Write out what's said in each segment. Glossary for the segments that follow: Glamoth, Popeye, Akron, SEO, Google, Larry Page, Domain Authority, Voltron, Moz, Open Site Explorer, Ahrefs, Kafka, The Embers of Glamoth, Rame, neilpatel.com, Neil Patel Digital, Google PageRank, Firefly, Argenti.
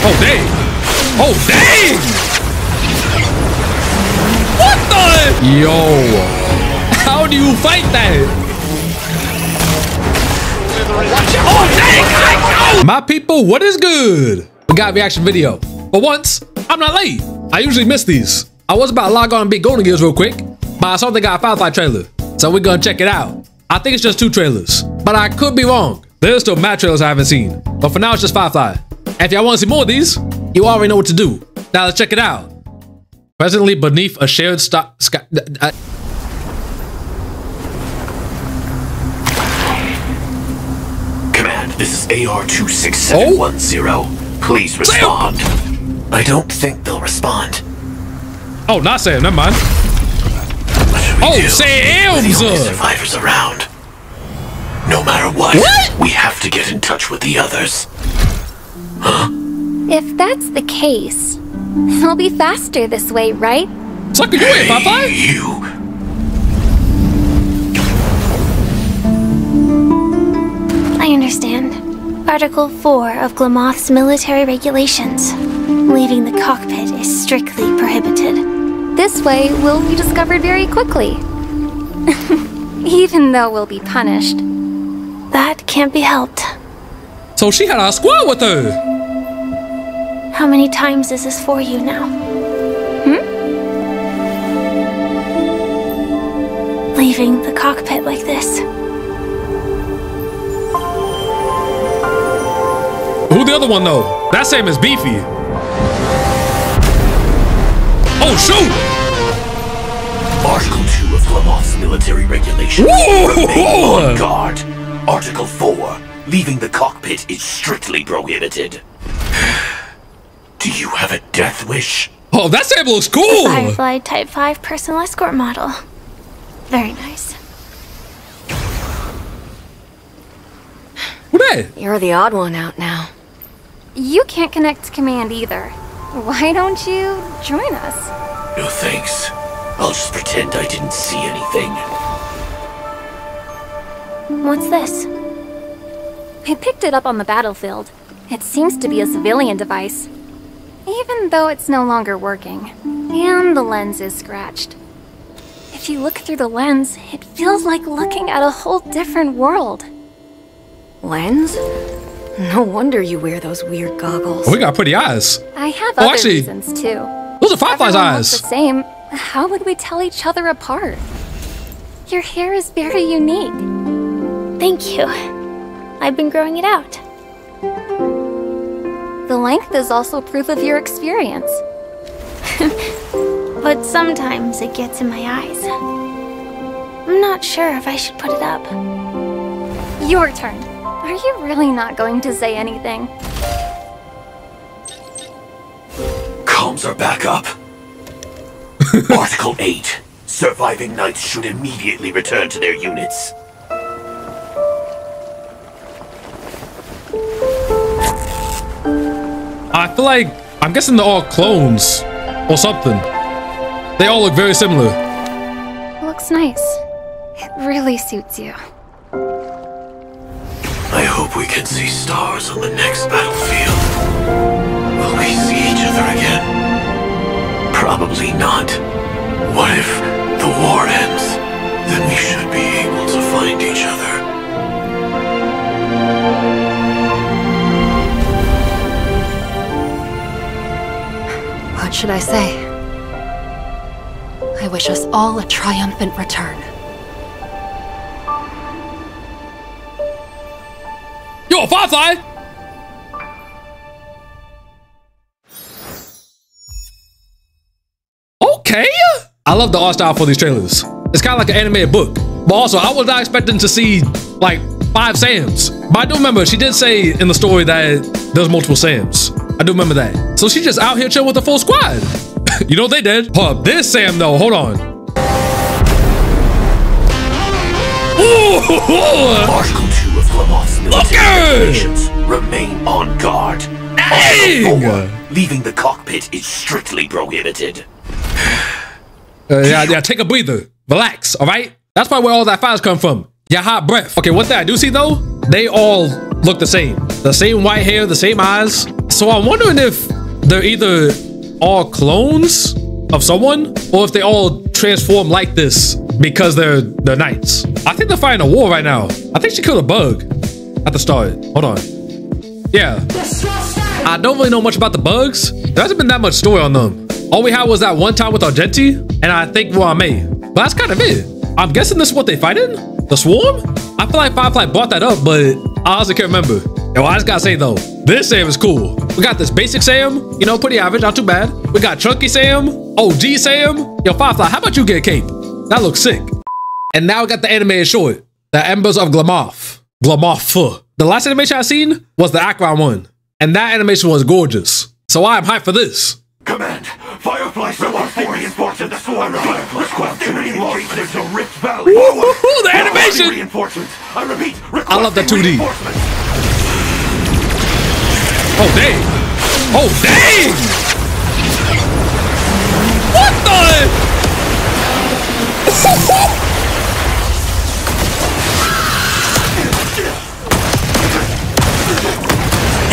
Oh, dang! Oh, dang! What the? Yo! How do you fight that? Oh, dang! My people, what is good? We got a reaction video. But once, I'm not late. I usually miss these. I was about to log on and beat Golden Gears real quick, but I saw they got a Firefly trailer, so we're gonna check it out. I think it's just 2 trailers, but I could be wrong. There's still mad trailers I haven't seen, but for now it's just Firefly. If y'all want to see more of these, you already know what to do. Now let's check it out. Presently beneath a shared sky. Command, this is AR-26710. Please respond. Sam! I don't think they'll respond. Oh, not Sam. Never mind. Oh, Sam's the only survivors around. No matter what, we have to get in touch with the others. Huh? If that's the case, they'll be faster this way, right? Sucker, you ain't Popeye! You! I understand. Article 4 of Glamoth's military regulations. Leaving the cockpit is strictly prohibited. This way we'll be discovered very quickly. Even though we'll be punished. That can't be helped. So she had our squad with her! How many times is this for you now? Hmm? Leaving the cockpit like this. Who the other one though? That same is Beefy. Oh shoot! Article 2 of Glamoth's military regulations. Remain on guard. Article 4. Leaving the cockpit is strictly prohibited. Do you have a death wish? Oh, that sample looks cool! The Firefly Type 5 personal escort model. Very nice. What is that? You're the odd one out now. You can't connect to command either. Why don't you join us? No thanks. I'll just pretend I didn't see anything. What's this? I picked it up on the battlefield. It seems to be a civilian device, even though it's no longer working, and the lens is scratched. If you look through the lens, it feels like looking at a whole different world. Lens? No wonder you wear those weird goggles. Oh, we got pretty eyes. I have other reasons too. Those are Firefly's eyes. If everyone looks the same, how would we tell each other apart? Your hair is very unique. Thank you. I've been growing it out. The length is also proof of your experience. But sometimes it gets in my eyes. I'm not sure if I should put it up. Your turn. Are you really not going to say anything? Comms are back up. Article 8. Surviving knights should immediately return to their units. I feel like, I'm guessing they're all clones or something. They all look very similar. Looks nice. It really suits you. I hope we can see stars on the next battlefield. Will we see each other again? Probably not. What if the war ends? Then we should be able to find each other. What should I say? I wish us all a triumphant return. Yo, Firefly! Okay! I love the art style for these trailers. It's kind of like an animated book. But also, I was not expecting to see, like, 5 Sams. But I do remember, she did say in the story that there's multiple Sams. I do remember that. So she's just out here chilling with the full squad. You know what they did? Hold up, this Sam though, hold on. Ooh. Article 2 of Glamoth's military regulations. Remain on guard. Article 4, leaving the cockpit is strictly prohibited. Yeah, take a breather. Relax, all right? That's probably where all that fires come from. Your hot breath. Okay, one thing I do see though, they all look the same. The same white hair, the same eyes. So I'm wondering if they're either all clones of someone or if they all transform like this because they're knights. I think they're fighting a war right now. I think she killed a bug at the start. Hold on. Yeah. I don't really know much about the bugs. There hasn't been that much story on them. All we had was that one time with Argenti and I think Rame. But that's kind of it. I'm guessing this is what they fight in? The swarm? I feel like Firefly brought that up, but I honestly can't remember. Yo, I just gotta say though, this Sam is cool. We got this basic Sam, you know, pretty average, not too bad. We got chunky Sam, OG Sam. Yo, Firefly, how about you get a cape? That looks sick. And now we got the anime in short, The Embers of Glamoth. Glamoth. The last animation I seen was the Akron one, and that animation was gorgeous. So I am hyped for this. Command, Firefly, reinforce the swarm. Woohoo! The animation. I repeat, I love the 2D. Oh dang! Oh dang! What the?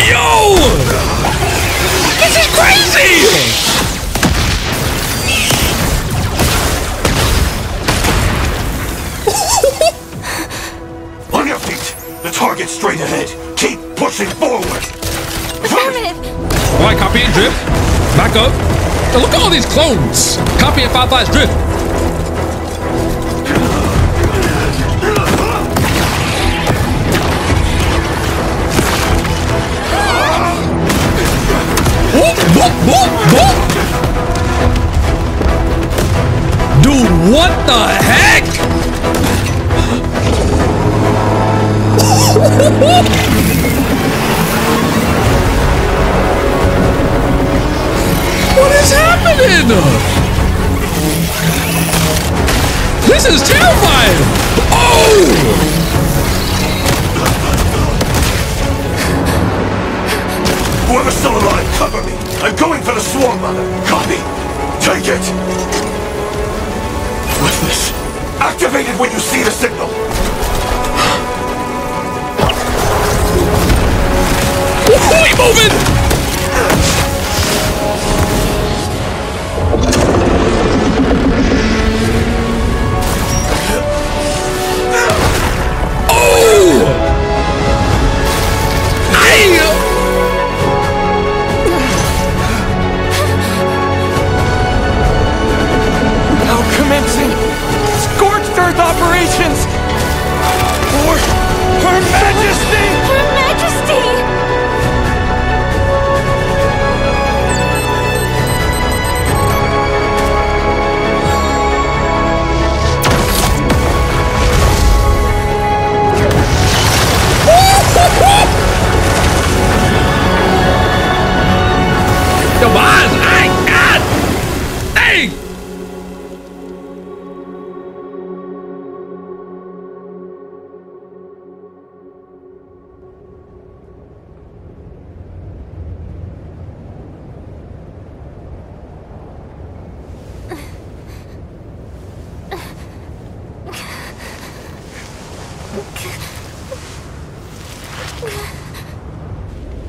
Yo! This is crazy! On your feet, the target straight ahead. Keep pushing forward. Alright, copy and drift. Back up. Now look at all these clones. Copy and Firefly's drift. Whoop, whoop, whoop, whoop. Dude, what the heck? What is happening? This is terrifying! Oh! Whoever's still alive, cover me! I'm going for the swarm, mother! Copy! Take it! What's this? Activate it when you see the signal! Woohoo! He's moving!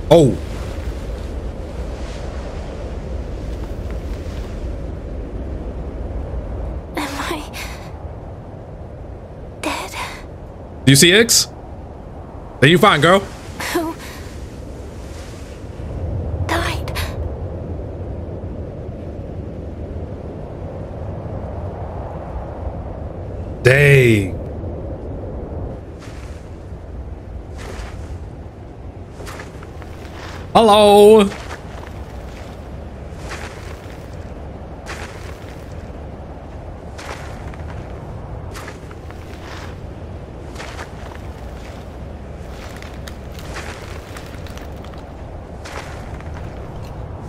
Oh. Am I dead? Do you see X? Are you fine, girl? Who died? Dang. Hello.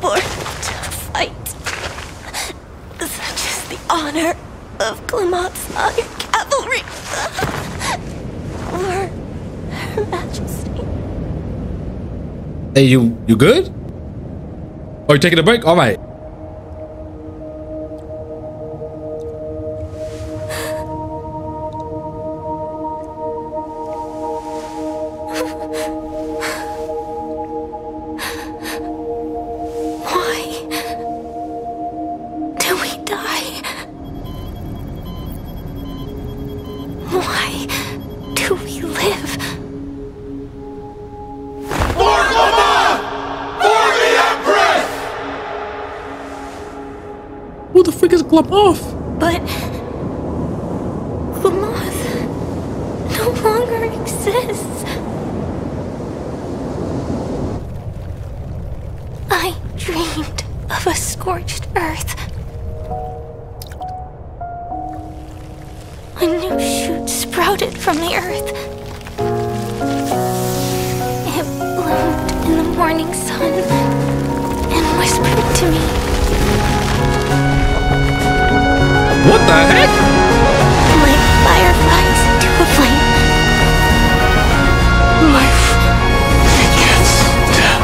Born to fight. Such is the honor of Glamoth's high cavalry. For Her Majesty. Hey, you good? Are you taking a break? All right. Glamoth! But... Glamoth... no longer exists. I dreamed of a scorched earth. A new shoot sprouted from the earth. It bloomed in the morning sun and whispered to me. What the heck? Like fireflies to a flame. Life begins death.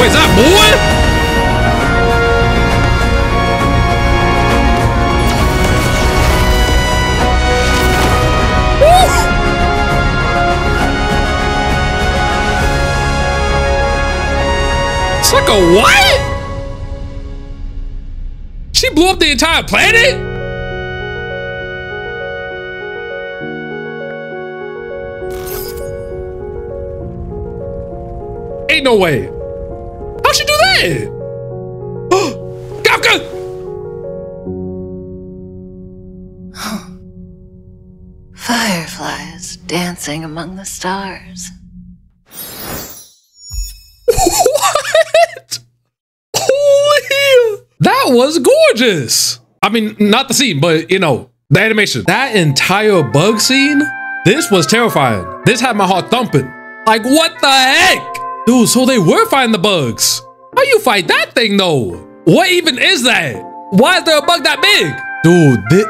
Wait, is that boy? It's like a what? She blew up the entire planet? Ain't no way. How'd she do that? Kafka! Fireflies dancing among the stars. That was gorgeous. I mean, not the scene, but you know, the animation. That entire bug scene, this was terrifying. This had my heart thumping. Like, what the heck? Dude, so they were fighting the bugs. How you fight that thing though? What even is that? Why is there a bug that big? Dude,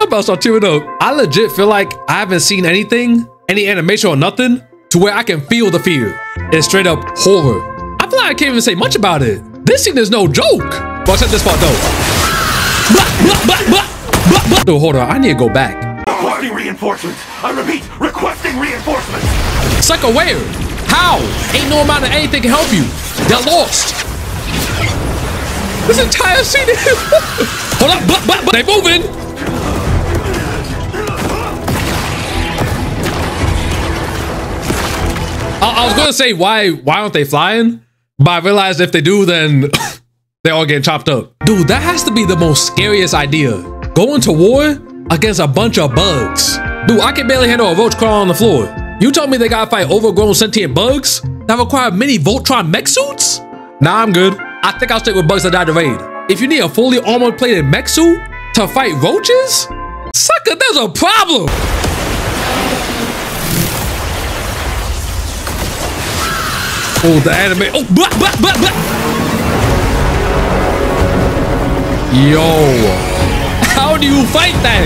I'm about to start tearing up. I legit feel like I haven't seen anything, any animation or nothing, to where I can feel the fear. It's straight up horror. I can't even say much about it. This scene is no joke. Well, check this part though. No, hold on. I need to go back. Requesting reinforcements. I repeat, requesting reinforcements. Sucker, where? How? Ain't no amount of anything can help you. They're lost. This entire scene. Hold on. They're moving. I was gonna say why aren't they flying? But I realized if they do, then they all get chopped up. Dude, that has to be the most scariest idea. Going to war against a bunch of bugs. Dude, I can barely handle a roach crawling on the floor. You told me they gotta fight overgrown sentient bugs that require mini Voltron mech suits? Nah, I'm good. I think I'll stick with bugs that died to raid. If you need a fully armored plated mech suit to fight roaches? Sucker, there's a problem. Oh, the anime. Oh, Yo, how do you fight that?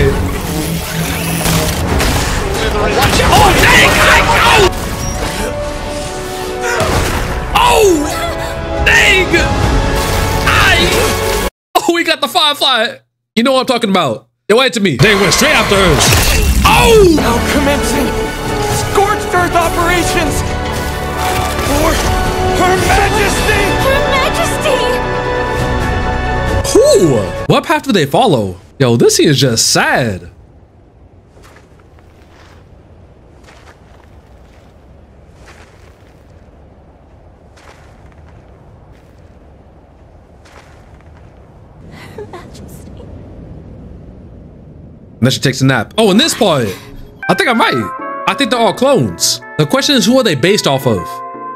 Watch out. Oh, dang! Oh, we got the Firefly. You know what I'm talking about. They went to me. They went straight after her. Oh! Now commencing scorched earth operations. Her Majesty! Her Majesty! Who? What path do they follow? Yo, this here is just sad. Her Majesty. And then she takes a nap. Oh, in this part, I think I'm right. I think they're all clones. The question is, who are they based off of?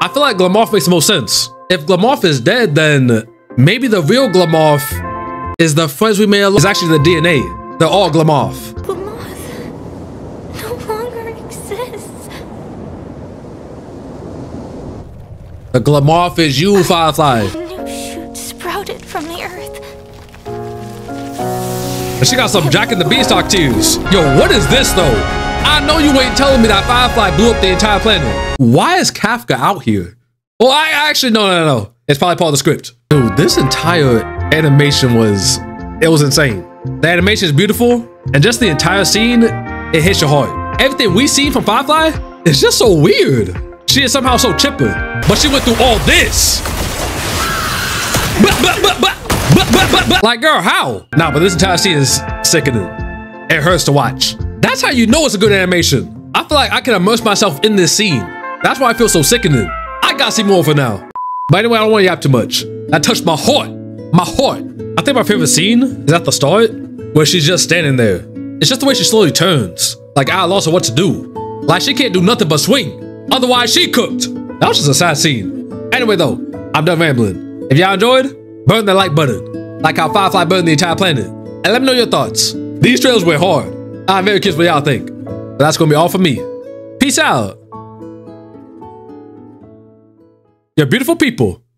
I feel like Glamoth makes the most sense. If Glamoth is dead, then maybe the real Glamoth is the friends we made alone. It's actually the DNA. They're all Glamoth. Glamoth no longer exists. The Glamoth is you, Firefly. A new shoot sprouted from the earth. And she got some Jack and the Beanstalk tears. Yo, what is this though? I know you ain't telling me that Firefly blew up the entire planet. Why is Kafka out here? Well, I actually, no. It's probably part of the script. Dude, this entire animation was insane. The animation is beautiful. And just the entire scene, it hits your heart. Everything we see from Firefly is just so weird. She is somehow so chipper, but she went through all this. Like, girl, how? Nah, but this entire scene is sickening. It hurts to watch. That's how you know it's a good animation. I feel like I can immerse myself in this scene. That's why I feel so sickening. I gotta see more for now. But anyway, I don't want to yap too much. That touched my heart. My heart. I think my favorite scene is at the start, where she's just standing there. It's just the way she slowly turns. Like, I lost her what to do. Like, she can't do nothing but swing. Otherwise, she cooked. That was just a sad scene. Anyway, though, I'm done rambling. If y'all enjoyed, burn the like button. Like how Firefly burned the entire planet. And let me know your thoughts. These trailers went hard. I'm very curious what y'all think. But that's going to be all for me. Peace out. You're beautiful people.